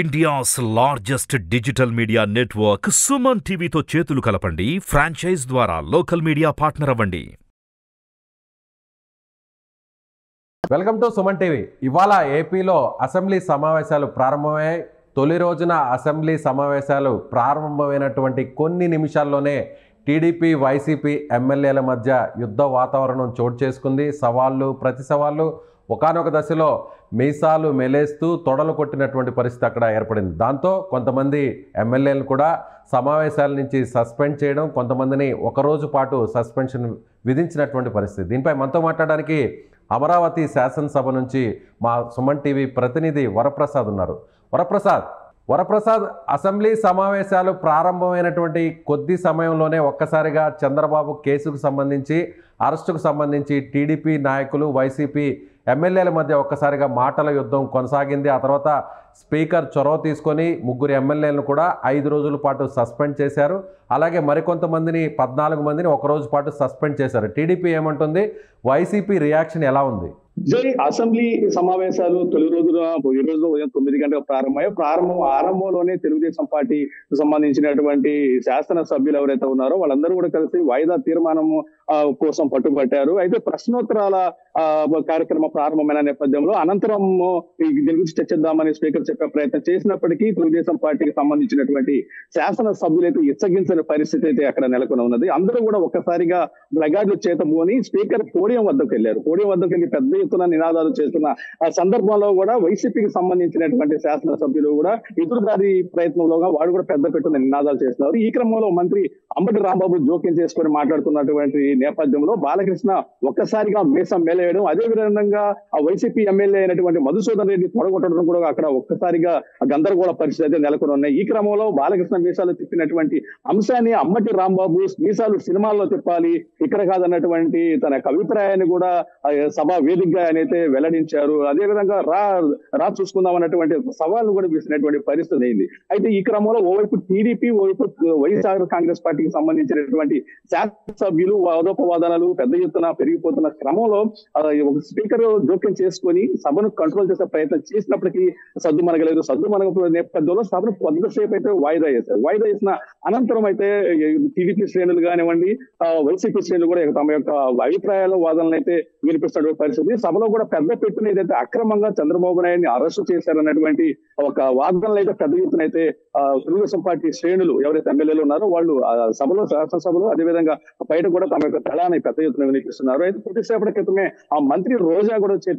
India's largest digital media network Suman TV to Chetulu Kalapandi, franchise Dwara, local media partner Avandi. Welcome to Suman TV. Ivala AP lo Assembly Samavasalu Prarambhamai, Toli Rojuna Assembly Samavasalu Prarambhamainatuvanti Konni Nimishallone TDP YCP MLAల మధ్య యుద్ధ వాతావరణం చోటు చేసుకుంది. సవాళ్లు ప్రతి సవాళ్లు ఒకానొక దశలో మీసాలు మెలేస్తూ తొడలు కొట్టినటువంటి పరిస్థితి అక్కడ ఏర్పడింది. దాంతో కొంతమంది ఎమ్మెల్యేలను కూడా సమావేశాల నుంచి సస్పెండ్ చేయడం, కొంతమందిని ఒక రోజు పాటు సస్పెన్షన్ విధించినటువంటి పరిస్థితి. దీనిపై మనతో మాట్లాడడానికి అమరావతి శాసనసభ నుంచి మా సుమన్ టీవీ ప్రతినిధి వరప్రసాద్ ఉన్నారు. వరప్రసాద్, అసెంబ్లీ సమావేశాలు ప్రారంభమైనటువంటి కొద్ది సమయంలోనే ఒక్కసారిగా చంద్రబాబు కేసుకు సంబంధించి, అరెస్టుకు సంబంధించి టీడీపీ నాయకులు వైసీపీ ఎమ్మెల్యేల మధ్య ఒక్కసారిగా మాటల యుద్ధం కొనసాగింది. ఆ తర్వాత స్పీకర్ చొరవ తీసుకొని ముగ్గురు ఎమ్మెల్యేలను కూడా 5 రోజుల పాటు సస్పెండ్ చేశారు. అలాగే మరికొంతమందిని 14 మందిని ఒకరోజు పాటు సస్పెండ్ చేశారు. టీడీపీ ఏమంటుంది? వైసీపీ రియాక్షన్ ఎలా ఉంది? అసెంబ్లీ సమావేశాలు తొలి రోజున ఈ రోజు ఉదయం 9 గంటలకు ప్రారంభమయ్యాయి. ఆరంభంలోనే తెలుగుదేశం పార్టీ సంబంధించినటువంటి శాసన సభ్యులు ఎవరైతే ఉన్నారో వాళ్ళందరూ కూడా కలిసి వాయిదా తీర్మానము కోసం పట్టుబట్టారు. అయితే ప్రశ్నోత్తరాల కార్యక్రమం ప్రారంభమైన నేపథ్యంలో అనంతరం దీని గురించి చర్చిద్దామని స్పీకర్ చెప్పే ప్రయత్నం చేసినప్పటికీ తెలుగుదేశం పార్టీకి సంబంధించినటువంటి శాసన సభ్యులైతే ఇచ్చగించని పరిస్థితి అయితే అక్కడ నెలకొని ఉన్నది. అందరూ కూడా ఒక్కసారిగా బ్లగార్డులు చేతబోని స్పీకర్ పోడియం వద్దకు వెళ్ళారు. పోడియం వద్దకు వెళ్ళి పెద్ద ఎత్తున నినాదాలు చేస్తున్న ఆ సందర్భంలో కూడా వైసీపీకి సంబంధించినటువంటి శాసన సభ్యులు కూడా ఎదురుదారి ప్రయత్నంలోగా వాడు కూడా పెద్ద పెట్టున్న నినాదాలు చేస్తున్నారు. ఈ క్రమంలో మంత్రి అంబటి రాంబాబు జోక్యం చేసుకొని మాట్లాడుతున్నటువంటి నేపథ్యంలో బాలకృష్ణ ఒక్కసారిగా మేసం మేలేయడం, అదే విధంగా ఆ వైసీపీ ఎమ్మెల్యే అయినటువంటి మధుసూదన్ రెడ్డి తొడగొట్టడం కూడా అక్కడ ఒక్కసారిగా గందరగోళ పరిస్థితి అయితే నెలకొని ఉన్నాయి. ఈ క్రమంలో బాలకృష్ణ మీసాలు తిప్పినటువంటి అంశాన్ని అంబటి రాంబాబు మీసాలు సినిమాల్లో తిప్పాలి ఇక్కడ కాదన్నటువంటి తన అభిప్రాయాన్ని కూడా సభా వేదికగా ఆయనైతే వెల్లడించారు. అదేవిధంగా రా చూసుకుందాం అన్నటువంటి సవాల్ను కూడా వేసినటువంటి పరిస్థితి అయింది. అయితే ఈ క్రమంలో ఓవైపు టీడీపీ, ఓవైపు వైఎస్ఆర్ కాంగ్రెస్ పార్టీకి సంబంధించినటువంటి శాసనసభ్యులు వాదోపవాదాలు పెద్ద ఎత్తున పెరిగిపోతున్న క్రమంలో ఒక స్పీకర్ జోక్యం చేసుకొని సభను కంట్రోల్ చేసే ప్రయత్నం చేసినప్పటికీ సద్దుమనగలేదు. సద్దుమనగ నేపథ్యంలో సభను కొంతసేపు అయితే వాయిదా చేశారు. వాయిదా చేసిన అనంతరం అయితే టీడీపీ శ్రేణులు కానివ్వండి, వైసీపీ శ్రేణులు కూడా తమ యొక్క అభిప్రాయాలు వాదనలు అయితే వినిపిస్తున్న పరిస్థితి. సభలో కూడా పెద్ద పెట్టిన ఏదైతే అక్రమంగా చంద్రబాబు నాయుడిని అరెస్ట్ చేశారన్నటువంటి ఒక వాదనలు అయితే పెద్ద ఎత్తున అయితే తెలుగుదేశం పార్టీ శ్రేణులు ఎవరైతే ఎమ్మెల్యేలు ఉన్నారో వాళ్ళు సభలో, శాసనసభలో, అదేవిధంగా బయట కూడా తమ యొక్క దళాన్ని పెద్ద ఎత్తున వినిపిస్తున్నారు. అయితే కొద్దిసేపటి క్రితమే ఆ మంత్రి రోజా కూడా వచ్చి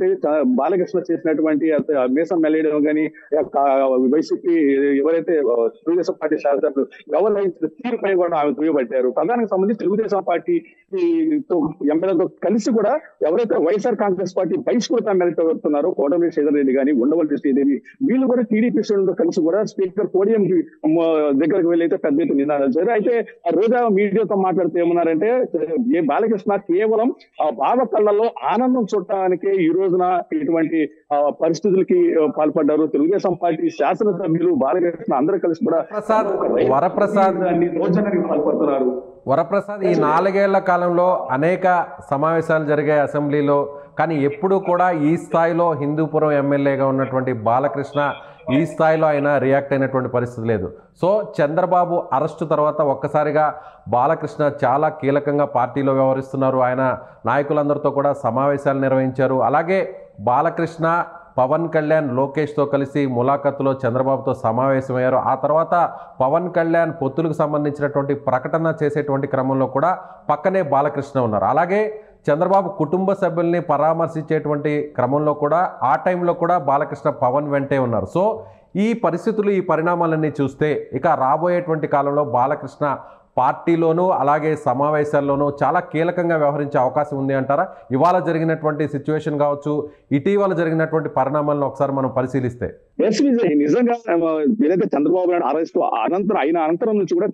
బాలకృష్ణ చేసినటువంటి మీసం మెల్లడం కానీ వైసీపీ ఎవరైతే తెలుగుదేశం పార్టీ శాసనసభ్యులు వ్యవహరించిన తీరుపై కూడా ఆమె దుయ్యబట్టారు. ప్రధానికి సంబంధించి తెలుగుదేశం పార్టీ ఎమ్మెల్యేలతో కలిసి కూడా ఎవరైతే వైఎస్ఆర్ కాంగ్రెస్ పార్టీ బహిష్కృత ఎమ్మెల్యేతో వస్తున్నారో కోటమిరెడ్డి శ్రీధర్ రెడ్డి కానీ, ఉండవల్లి కృష్ణదేవి, వీళ్ళు కూడా టీడీపీ శ్రేణులతో కలిసి కూడా స్పీకర్ పోడియం కి దగ్గరకు వెళ్ళి అయితే పెద్ద ఎత్తున నినాదాలు చేశారు. అయితే రోజా మీడియాతో మాట్లాడుతూ ఏమన్నారంటే, బాలకృష్ణ కేవలం బాధ కళ్ళల్లో ఆనందం చూడటానికే ఈ రోజున ఇటువంటి పరిస్థితులకి పాల్పడ్డారు. తెలుగుదేశం పార్టీ శాసనసభ్యులు బాలకృష్ణ అందరూ కలిసి కూడా వరప్రసాద్ ఈ 4 ఏళ్ల కాలంలో అనేక సమావేశాలు జరిగాయి అసెంబ్లీలో. కానీ ఎప్పుడు కూడా ఈ స్థాయిలో హిందూపురం ఎమ్మెల్యేగా ఉన్నటువంటి బాలకృష్ణ ఈ స్థాయిలో ఆయన రియాక్ట్ అయినటువంటి పరిస్థితి లేదు. సో చంద్రబాబు అరెస్టు తర్వాత ఒక్కసారిగా బాలకృష్ణ చాలా కీలకంగా పార్టీలో వ్యవహరిస్తున్నారు. ఆయన నాయకులందరితో కూడా సమావేశాలు నిర్వహించారు. అలాగే బాలకృష్ణ, పవన్ కళ్యాణ్, లోకేష్తో కలిసి ములాఖత్తులో చంద్రబాబుతో సమావేశమయ్యారు. ఆ తర్వాత పవన్ కళ్యాణ్ పొత్తులకు సంబంధించినటువంటి ప్రకటన చేసేటువంటి క్రమంలో కూడా పక్కనే బాలకృష్ణ ఉన్నారు. అలాగే చంద్రబాబు కుటుంబ సభ్యుల్ని పరామర్శించేటువంటి క్రమంలో కూడా ఆ టైంలో కూడా బాలకృష్ణ పవన్ వెంటే ఉన్నారు. సో ఈ పరిస్థితులు, ఈ పరిణామాలన్నీ చూస్తే ఇక రాబోయేటువంటి కాలంలో బాలకృష్ణ పార్టీలోనూ అలాగే సమావేశాల్లోనూ చాలా కీలకంగా వ్యవహరించే అవకాశం ఉంది అంటారా? ఇవాళ జరిగినటువంటి సిచ్యువేషన్ కావచ్చు, ఇటీవల జరిగినటువంటి పరిణామాలను ఒకసారి మనం పరిశీలిస్తే. నిజంగా ఏదైతే చంద్రబాబు నాయుడు అరెస్ట్ అనంతరం అయిన అనంతరం నుంచి కూడా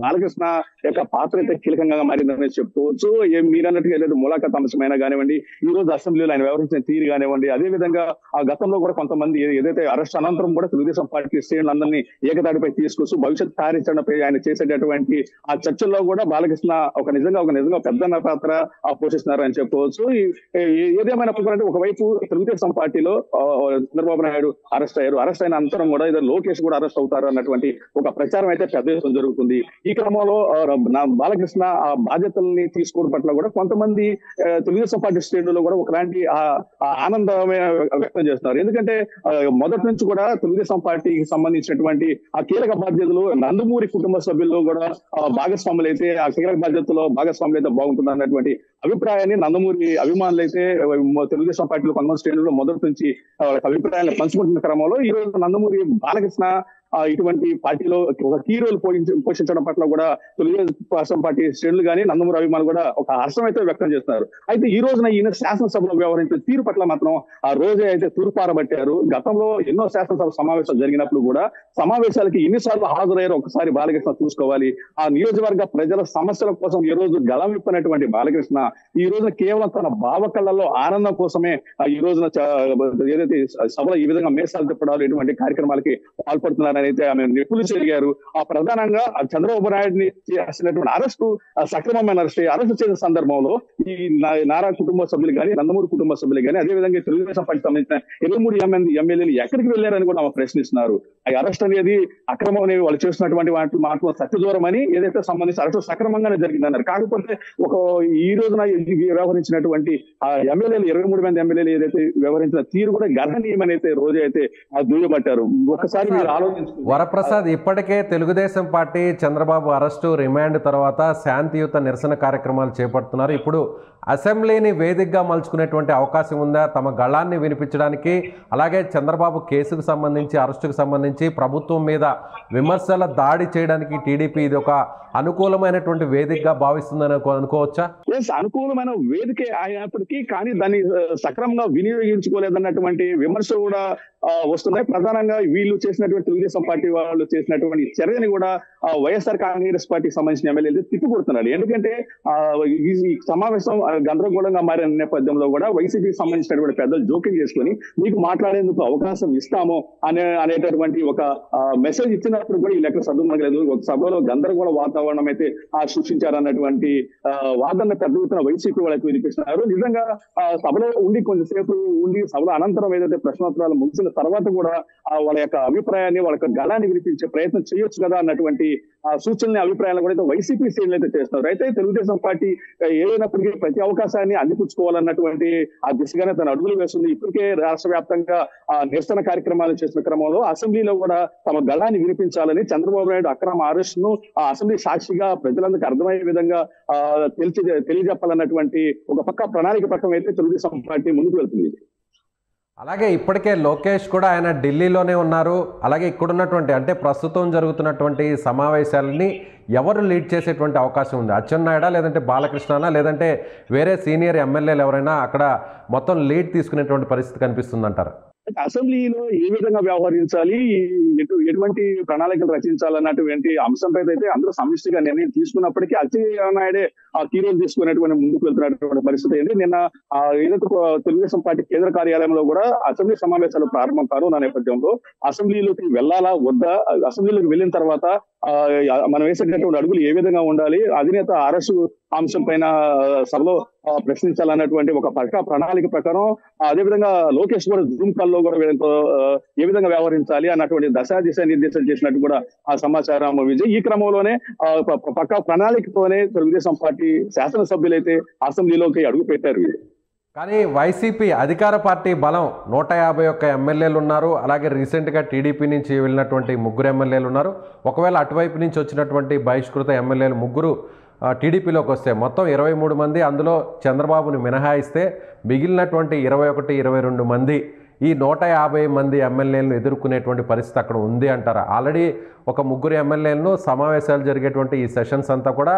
బాలకృష్ణ యొక్క పాత్ర అయితే కీలకంగా మారిందని చెప్పుకోవచ్చు. మీరు అన్నట్టుగా ఏదైతే ములాఖత్ అంశమైనా కానివ్వండి, ఈ రోజు అసెంబ్లీలో ఆయన వ్యవహరించిన తీరు కానివ్వండి, అదేవిధంగా ఆ గతంలో కూడా కొంతమంది ఏదైతే అరెస్ట్ అనంతరం కూడా తెలుగుదేశం పార్టీ శ్రేణులందరినీ ఏకతాటిపై తీసుకొస్తూ భవిష్యత్ కార్యాచరణపై ఆయన చేసేటటువంటి ఆ చర్చల్లో కూడా బాలకృష్ణ ఒక నిజంగా పెద్దన్న పాత్ర పోషిస్తున్నారు అని చెప్పుకోవచ్చు. ఏదేమైనా ఒకవైపు తెలుగుదేశం పార్టీలో చంద్రబాబు నాయుడు అరెస్ట్ అయ్యారు. అరెస్ట్ అయిన అంతరం కూడా ఇద్దరు లోకేష్ కూడా అరెస్ట్ అవుతారు అన్నటువంటి ఒక ప్రచారం అయితే పెద్ద ఎత్తున జరుగుతుంది. ఈ క్రమంలో బాలకృష్ణ ఆ బాధ్యతల్ని తీసుకోవడం పట్ల కూడా కొంతమంది తెలుగుదేశం పార్టీ శ్రేణులు కూడా ఒకలాంటి ఆనందమే వ్యక్తం చేస్తున్నారు. ఎందుకంటే మొదటి నుంచి కూడా తెలుగుదేశం పార్టీకి సంబంధించినటువంటి ఆ కీలక బాధ్యతలు నందమూరి కుటుంబ సభ్యులు కూడా భాగస్వాములు అయితే ఆ కీలక బాధ్యతలో భాగస్వాములు అయితే బాగుంటుంది అన్నటువంటి అభిప్రాయాన్ని నందమూరి అభిమానులు అయితే తెలుగుదేశం పార్టీలో కొంతమంది శ్రేణులు మొదటి నుంచి అభిప్రాయాలను పంచుకుంటున్న క్రమంలో ఈ రోజు నందమూరి బాలకృష్ణ ఇటువంటి పార్టీలో ఒక కీ రోల్ పోషించడం పట్ల కూడా తెలుగుదేశం పార్టీ శ్రేణులు కానీ నందమూరి అభిమానులు కూడా ఒక హర్షం అయితే వ్యక్తం చేస్తున్నారు. అయితే ఈ రోజున ఈయన శాసనసభలో వ్యవహరించిన తీరు పట్ల మాత్రం ఆ రోజే అయితే తూర్పారబట్టారు. గతంలో ఎన్నో శాసనసభ సమావేశాలు జరిగినప్పుడు కూడా సమావేశాలకి ఎన్నిసార్లు హాజరయ్యారు ఒకసారి బాలకృష్ణ చూసుకోవాలి. ఆ నియోజకవర్గ ప్రజల సమస్యల కోసం ఈ రోజు గళం విప్పనటువంటి బాలకృష్ణ ఈ రోజున కేవలం తన భావకళల్లో ఆనందం కోసమే ఈ రోజున ఏదైతే సభలో ఈ విధంగా మేసాలు తిప్పడాలు ఇటువంటి కార్యక్రమాలకి పాల్పడుతున్నారు. అయితే ఆమె నిపుణులు జరిగారు. ఆ ప్రధానంగా చంద్రబాబు నాయుడిని చేసినటువంటి అరెస్టు సక్రమమైన అరెస్టు చేసిన సందర్భంలో ఈ నారా కుటుంబ సభ్యులు కానీ నందమూరి కుటుంబ సభ్యులు కానీ అదేవిధంగా తెలుగుదేశం పార్టీకి సంబంధించిన 23 మంది ఎమ్మెల్యేలు ఎక్కడికి వెళ్లారని కూడా ఆమె ప్రశ్నిస్తున్నారు. ఆ అరెస్ట్ అనేది అక్రమం అనేది వాళ్ళు చేస్తున్నటువంటి వాటి మాటలు సత్యదూరం అని ఏదైతే సంబంధించి అరెస్టు సక్రమంగానే జరిగిందన్నారు. కాకపోతే ఒక ఈ రోజున వ్యవహరించినటువంటి ఆ ఎమ్మెల్యేలు 23 మంది ఎమ్మెల్యేలు ఏదైతే వ్యవహరించిన తీరు కూడా గర్హనీయమని అయితే రోజు అయితే దుయ్యబట్టారు. ఒకసారి మీరు ఆలోచించారు. వరప్రసాద్, ఇప్పటికే Telugu Desam party Chandrababu arrest remand తర్వాత శాంతియుత నిరసన కార్యక్రమాలు చేపడుతున్నారు. ఇప్పుడు అసెంబ్లీని వేదికగా మలుచుకునేటువంటి అవకాశం ఉందా తమ గళాన్ని వినిపించడానికి? అలాగే చంద్రబాబు కేసుకు సంబంధించి అరెస్టుకు సంబంధించి ప్రభుత్వం మీద విమర్శల దాడి చేయడానికి టీడీపీ ఇది ఒక అనుకూలమైనటువంటి వేదికగా భావిస్తుందని అనుకోవచ్చా? అనుకూలమైన వేదికే అయినప్పటికీ కానీ దాన్ని సక్రమంగా వినియోగించుకోలేదన్నటువంటి విమర్శ కూడా వస్తున్నాయి. ప్రధానంగా వీళ్ళు చేసినటువంటి తెలుగుదేశం పార్టీ వాళ్ళు చేసినటువంటి చర్యని కూడా వైఎస్ఆర్ కాంగ్రెస్ పార్టీకి సంబంధించిన ఎమ్మెల్యేలు తిప్పికొడుతున్నారు. ఎందుకంటే ఈ సమావేశం గందరగోళంగా మారిన నేపథ్యంలో కూడా వైసీపీకి సంబంధించినటువంటి పెద్దలు జోక్యం చేసుకుని మీకు మాట్లాడేందుకు అవకాశం ఇస్తాము అనేటటువంటి ఒక మెసేజ్ ఇచ్చినప్పుడు కూడా ఈ లెక్క సర్దుమనగలేదు. ఒక సభలో గందరగోళ వాతావరణం అయితే సృష్టించారన్నటువంటి వాదన పెద్ద ఎత్తున వైసీపీ వాళ్ళకి వినిపిస్తున్నారు. నిజంగా సభలో ఉండి కొంచెంసేపు ఉండి సభలో అనంతరం ఏదైతే ప్రశ్నోత్తరాలు ముగిసిన తర్వాత కూడా వాళ్ళ యొక్క అభిప్రాయాన్ని వాళ్ళ యొక్క గళాన్ని వినిపించే ప్రయత్నం చేయొచ్చు కదా అన్నటువంటి సూచనలు అభిప్రాయాలు కూడా అయితే వైసీపీ శ్రేణులు అయితే చేస్తారు. అయితే తెలుగుదేశం పార్టీ ఏదైనప్పటికీ ప్రతి అవకాశాన్ని అందిపుచ్చుకోవాలన్నటువంటి ఆ దిశగానే తన అడుగులు వేస్తుంది. ఇప్పటికే రాష్ట్ర వ్యాప్తంగా నిరసన కార్యక్రమాలు చేసిన క్రమంలో అసెంబ్లీలో కూడా తమ గళాన్ని వినిపించాలని చంద్రబాబు నాయుడు అక్రమ అరెస్టును ఆ అసెంబ్లీ సాక్షిగా ప్రజలందరికీ అర్థమయ్యే విధంగా తెలియజెప్పాలన్నటువంటి ఒక పక్క ప్రణాళిక ప్రకారం అయితే తెలుగుదేశం పార్టీ ముందుకు వెళ్తుంది. అలాగే ఇప్పటికే లోకేష్ కూడా ఆయన ఢిల్లీలోనే ఉన్నారు. అలాగే ఇక్కడున్నటువంటి అంటే ప్రస్తుతం జరుగుతున్నటువంటి సమావేశాలని ఎవరు లీడ్ చేసేటువంటి అవకాశం ఉంది? అచ్చెన్నాయుడా, లేదంటే బాలకృష్ణనా, లేదంటే వేరే సీనియర్ ఎమ్మెల్యేలు ఎవరైనా అక్కడ మొత్తం లీడ్ తీసుకునేటువంటి పరిస్థితి కనిపిస్తుందంటారు? అసెంబ్లీలో ఏ విధంగా వ్యవహరించాలి, ఎటువంటి ప్రణాళికలు రచించాలన్నటువంటి అంశంపై అయితే అందరూ సమిష్టిగా నిర్ణయం తీసుకున్నప్పటికీ అచ్చెన్నాయుడే ఆ కీరోలు తీసుకునేటువంటి ముందుకు వెళ్తున్నటువంటి పరిస్థితి ఏంటి. నిన్న ఏదైతే తెలుగుదేశం పార్టీ కేంద్ర కార్యాలయంలో కూడా అసెంబ్లీ సమావేశాలు ప్రారంభం కానున్న నేపథ్యంలో అసెంబ్లీలోకి వెళ్ళాలా వద్దా, అసెంబ్లీలోకి వెళ్ళిన తర్వాత మనం వేసేటటువంటి అడుగులు ఏ విధంగా ఉండాలి, అధినేత అరెస్టు అంశం పైన సభలో ప్రశ్నించాలన్నటువంటి ఒక పక్క ప్రణాళిక ప్రకారం అదేవిధంగా లోకేష్ కూడా జూమ్ కాల్లో కూడా ఏ విధంగా వ్యవహరించాలి అన్నటువంటి దశాదిశ నిర్దేశం చేసినట్టు కూడా ఆ సమాచారం విజయ్. ఈ క్రమంలోనే పక్క ప్రణాళికతోనే తెలుగుదేశం పార్టీ శాసనసభ్యులైతే అసెంబ్లీలోకి అడుగు పెట్టారు. కానీ వైసీపీ అధికార పార్టీ బలం 151 ఎమ్మెల్యేలు ఉన్నారు. అలాగే రీసెంట్గా టీడీపీ నుంచి వెళ్ళినటువంటి 3 ఎమ్మెల్యేలు ఉన్నారు. ఒకవేళ అటువైపు నుంచి వచ్చినటువంటి బహిష్కృత ఎమ్మెల్యేలు 3 టీడీపీలోకి వస్తే మొత్తం 23 మంది, అందులో చంద్రబాబుని మినహాయిస్తే మిగిలినటువంటి 21, 22 మంది ఈ 150 మంది ఎమ్మెల్యేలను ఎదుర్కొనేటువంటి పరిస్థితి అక్కడ ఉంది అంటారా? ఆల్రెడీ ఒక 3 ఎమ్మెల్యేలను సమావేశాలు జరిగేటువంటి ఈ సెషన్స్ అంతా కూడా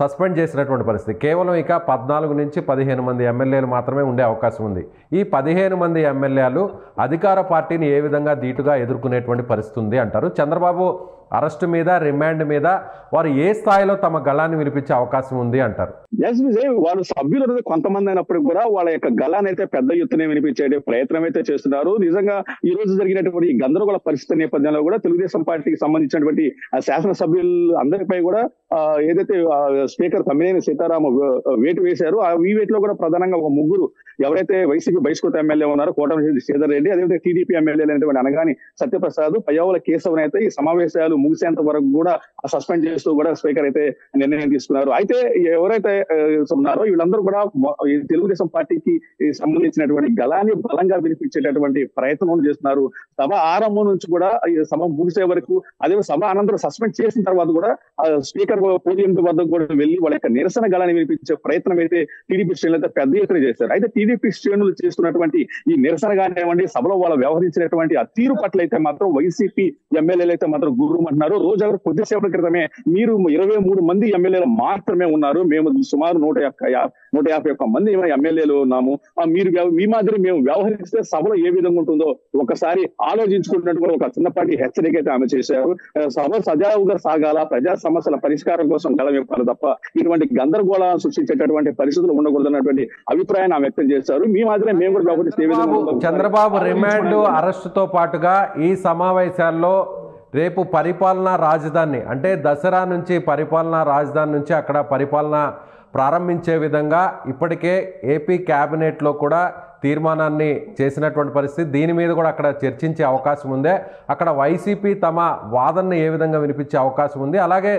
సస్పెండ్ చేసినటువంటి పరిస్థితి. కేవలం ఇక 14 నుంచి 15 మంది ఎమ్మెల్యేలు మాత్రమే ఉండే అవకాశం ఉంది. ఈ 15 మంది ఎమ్మెల్యేలు అధికార పార్టీని ఏ విధంగా ధీటుగా ఎదుర్కొనేటువంటి పరిస్థితి ఉంది అంటారు? చంద్రబాబు అరెస్టు మీద, రిమాండ్ మీద వారు ఏ స్థాయిలో తమ గళాన్ని వినిపించే అవకాశం ఉంది అంటారు? వారు సభ్యులు కొంతమంది అయినప్పటికీ కూడా వాళ్ళ యొక్క గళాన్ని అయితే పెద్ద ఎత్తున వినిపించే ప్రయత్నం అయితే చేస్తున్నారు. నిజంగా ఈ రోజు జరిగినటువంటి గందరగోళ పరిస్థితి నేపథ్యంలో కూడా తెలుగుదేశం పార్టీకి సంబంధించినటువంటి శాసనసభ్యులు అందరిపై కూడా ఏదైతే స్పీకర్ తమ్మినేని సీతారామ వేటు వేశారు. ఆ వీ వేట్లో కూడా ప్రధానంగా ఒక ముగ్గురు ఎవరైతే వైసీపీ బహిష్కృత ఎమ్మెల్యే ఉన్నారో కోటమిరెడ్డి శ్రీధర్ రెడ్డి, అదేవిధంగా టీడీపీ ఎమ్మెల్యేలు అనేటువంటి అనగాని సత్యప్రసాద్, పయ్యావుల కేశవన్ అయితే ఈ సమావేశాలు ముగిసేంత వరకు కూడా సస్పెండ్ చేస్తూ కూడా స్పీకర్ అయితే నిర్ణయం తీసుకున్నారు. అయితే ఎవరైతే ఉన్నారో వీళ్ళందరూ కూడా తెలుగుదేశం పార్టీకి సంబంధించినటువంటి గళాన్ని బలంగా వినిపించేటటువంటి ప్రయత్నం చేస్తున్నారు. సభ ఆరంభం నుంచి కూడా సభ ముగిసే వరకు, అదే సభ అనంతరం సస్పెండ్ చేసిన తర్వాత కూడా స్పీకర్ పోడియం వద్దకు కూడా వెళ్ళి వాళ్ళ యొక్క నిరసన గళాన్ని వినిపించే ప్రయత్నం అయితే టీడీపీ శ్రేణులు అయితే పెద్ద ఎత్తున చేశారు. అయితే టీడీపీ శ్రేణులు చేస్తున్నటువంటి ఈ నిరసన కానివ్వండి, సభలో వాళ్ళు వ్యవహరించినటువంటి ఆ తీరు పట్ల అయితే మాత్రం వైసీపీ ఎమ్మెల్యేలు అయితే మాత్రం గుర్రుమంటున్నారు. రోజు ఎవరు కొద్దిసేపటి క్రితమే మీరు 23 మంది ఎమ్మెల్యేలు మాత్రమే ఉన్నారు, మేము సుమారు 151 మంది ఎమ్మెల్యేలు ఉన్నాము, మీరు మీ మాదిరి మేము వ్యవహరిస్తే సభలో ఏ విధంగా ఉంటుందో ఒకసారి ఆలోచించుకుంటున్నట్టు కూడా ఒక చిన్నపాటి హెచ్చరిక అయితే ఆమె చేశారు. సభ సజావుగా సాగాల, ప్రజా సమస్యల పరిష్కారం కోసం గళం ఇవ్వాలి తప్ప ఇటువంటి గందరగోళాలను సృష్టించేటటువంటి పరిస్థితులు ఉండకూడదన్నటువంటి అభిప్రాయాన్ని ఆమె వ్యక్తం చేశారు. మీ మాదిరే మేము కూడా వ్యవహరిస్తే. చంద్రబాబు రిమాండ్ అరెస్టుతో పాటుగా ఈ సమావేశాల్లో రేపు పరిపాలనా రాజధాని అంటే దసరా నుంచి పరిపాలనా రాజధాని నుంచి అక్కడ పరిపాలన ప్రారంభించే విధంగా ఇప్పటికే ఏపీ క్యాబినెట్లో కూడా తీర్మానాన్ని చేసినటువంటి పరిస్థితి, దీని మీద కూడా అక్కడ చర్చించే అవకాశం ఉందే, అక్కడ వైసీపీ తమ వాదనను ఏ విధంగా వినిపించే అవకాశం ఉంది, అలాగే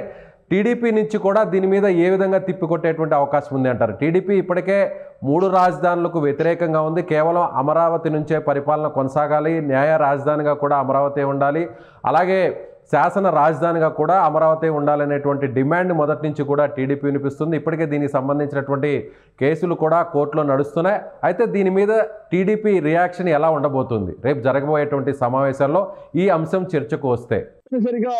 టీడీపీ నుంచి కూడా దీని మీద ఏ విధంగా తిప్పికొట్టేటువంటి అవకాశం ఉంది అంటారు. టీడీపీ ఇప్పటికే 3 రాజధానులకు వ్యతిరేకంగా ఉంది, కేవలం అమరావతి నుంచే పరిపాలన కొనసాగాలి, న్యాయ రాజధానిగా కూడా అమరావతి ఉండాలి, అలాగే శాసన రాజధానిగా కూడా అమరావతి ఉండాలనేటువంటి డిమాండ్ మొదటి నుంచి కూడా టీడీపీ వినిపిస్తుంది. ఇప్పటికే దీనికి సంబంధించినటువంటి కేసులు కూడా కోర్టులో నడుస్తున్నాయి. అయితే దీని మీద టీడీపీ రియాక్షన్ ఎలా ఉండబోతుంది రేపు జరగబోయేటువంటి సమావేశాల్లో ఈ అంశం చర్చకు వస్తే? తప్పనిసరిగా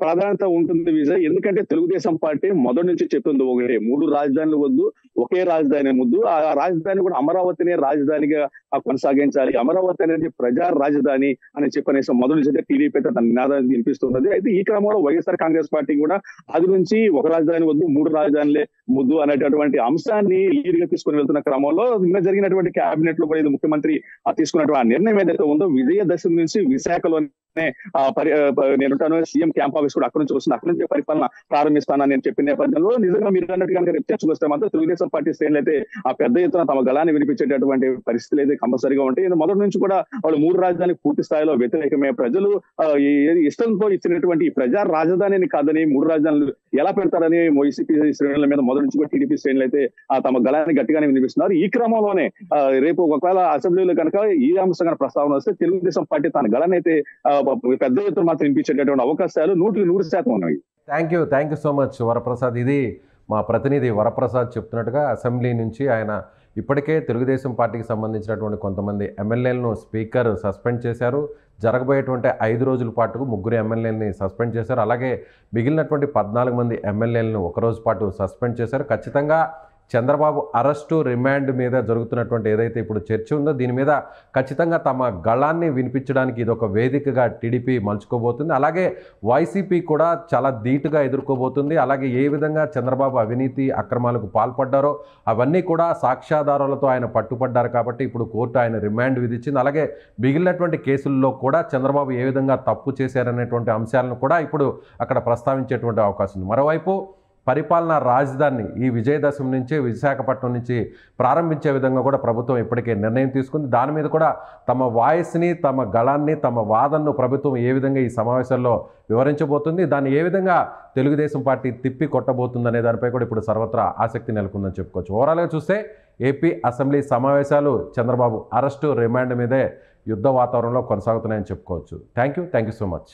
ప్రాధాన్యత ఉంటుంది విజయ్, ఎందుకంటే తెలుగుదేశం పార్టీ మొదటి నుంచి చెప్తుంది ఒకటి, 3 రాజధానులు వద్దు, ఒకే రాజధాని ముద్దు, ఆ రాజధాని కూడా అమరావతినే రాజధానిగా కొనసాగించాలి, అమరావతి అనేది ప్రజా రాజధాని అని చెప్పనేసి మొదటి నుంచి అయితే టీడీపీ అయితే తన నినాదాన్ని వినిపిస్తున్నది. అయితే ఈ క్రమంలో వైఎస్ఆర్ కాంగ్రెస్ పార్టీ కూడా అది నుంచి 1 రాజధాని వద్దు, 3 రాజధానులే ముద్దు అనేటటువంటి అంశాన్ని లీడ్ గా తీసుకుని వెళ్తున్న క్రమంలో నిన్న జరిగినటువంటి క్యాబినెట్ లో కూడా ముఖ్యమంత్రి తీసుకున్నటువంటి ఆ నిర్ణయం ఏదైతే ఉందో విజయదశమి నుంచి విశాఖలో నేనుంటాను సీఎం క్యాంప్ ఆఫీస్ కూడా అక్కడి నుంచి వస్తుంది, అక్కడి నుంచి పరిపాలన ప్రారంభిస్తానని నేను చెప్పిన నేపథ్యంలో నిజంగా మీరు అన్నట్టు కనుక రేపు చర్చకొస్తే మాత్రం తెలుగుదేశం పార్టీ శ్రేణులు అయితే ఆ పెద్ద ఎత్తున తమ గళాన్ని వినిపించేటటువంటి పరిస్థితులు అయితే కంపల్సరీగా ఉంటాయి. మొదటి నుంచి కూడా వాళ్ళు 3 రాజధానికి పూర్తి స్థాయిలో వ్యతిరేకమే, ప్రజలు ఇష్టంతో ఇచ్చినటువంటి ప్రజా రాజధానిని కాదని 3 రాజధానులు ఎలా పెడతారని వైసీపీ శ్రేణుల మీద మొదటి నుంచి కూడా టీడీపీ శ్రేణులు అయితే తమ గళాన్ని గట్టిగానే వినిపిస్తున్నారు. ఈ క్రమంలోనే రేపు ఒకవేళ అసెంబ్లీలో కనుక ఈ అంశం కనుక ప్రస్తావన వస్తే తెలుగుదేశం పార్టీ తన గళాన్ని అయితే పెద్ద ఎత్తున మాత్రం వినిపించేటటువంటి అవకాశాలు 100% ఉన్నాయి. Thank you so much Varaprasad. ఇది మా ప్రతినిధి వరప్రసాద్ చెప్తున్నట్టుగా అసెంబ్లీ నుంచి ఆయన ఇప్పటికే తెలుగుదేశం పార్టీకి సంబంధించినటువంటి కొంతమంది ఎమ్మెల్యేలను స్పీకర్ సస్పెండ్ చేశారు. జరగబోయేటువంటి 5 రోజుల పాటుకు 3 ఎమ్మెల్యేలని సస్పెండ్ చేశారు, అలాగే మిగిలినటువంటి 14 మంది ఎమ్మెల్యేలను 1 రోజు పాటు సస్పెండ్ చేశారు. ఖచ్చితంగా చంద్రబాబు అరెస్టు రిమాండ్ మీద జరుగుతున్నటువంటి ఏదైతే ఇప్పుడు చర్చ ఉందో దీని మీద ఖచ్చితంగా తమ గళాన్ని వినిపించడానికి ఇదొక వేదికగా టీడీపీ మలుచుకోబోతుంది, అలాగే వైసీపీ కూడా చాలా ధీటుగా ఎదుర్కోబోతుంది. అలాగే ఏ విధంగా చంద్రబాబు అవినీతి అక్రమాలకు పాల్పడ్డారో అవన్నీ కూడా సాక్ష్యాధారాలతో ఆయన పట్టుబడ్డారు కాబట్టి ఇప్పుడు కోర్టు ఆయన రిమాండ్ విధించింది. అలాగే మిగిలినటువంటి కేసుల్లో కూడా చంద్రబాబు ఏ విధంగా తప్పు చేశారనేటువంటి అంశాలను కూడా ఇప్పుడు అక్కడ ప్రస్తావించేటువంటి అవకాశం ఉంది. మరోవైపు పరిపాలనా రాజధాని ఈ విజయదశమి నుంచి విశాఖపట్నం నుంచి ప్రారంభించే విధంగా కూడా ప్రభుత్వం ఇప్పటికే నిర్ణయం తీసుకుంది. దాని మీద కూడా తమ వాయిస్ని, తమ గళాన్ని, తమ వాదనను ప్రభుత్వం ఏ విధంగా ఈ సమావేశాల్లో వివరించబోతుంది, దాన్ని ఏ విధంగా తెలుగుదేశం పార్టీ తిప్పి కొట్టబోతుంది అనే దానిపై కూడా ఇప్పుడు సర్వత్రా ఆసక్తి నెలకొందని చెప్పుకోవచ్చు. ఓవరాల్గా చూస్తే ఏపీ అసెంబ్లీ సమావేశాలు చంద్రబాబు అరెస్టు రిమాండ్ మీదే యుద్ధ వాతావరణంలో కొనసాగుతున్నాయని చెప్పుకోవచ్చు. Thank you so much.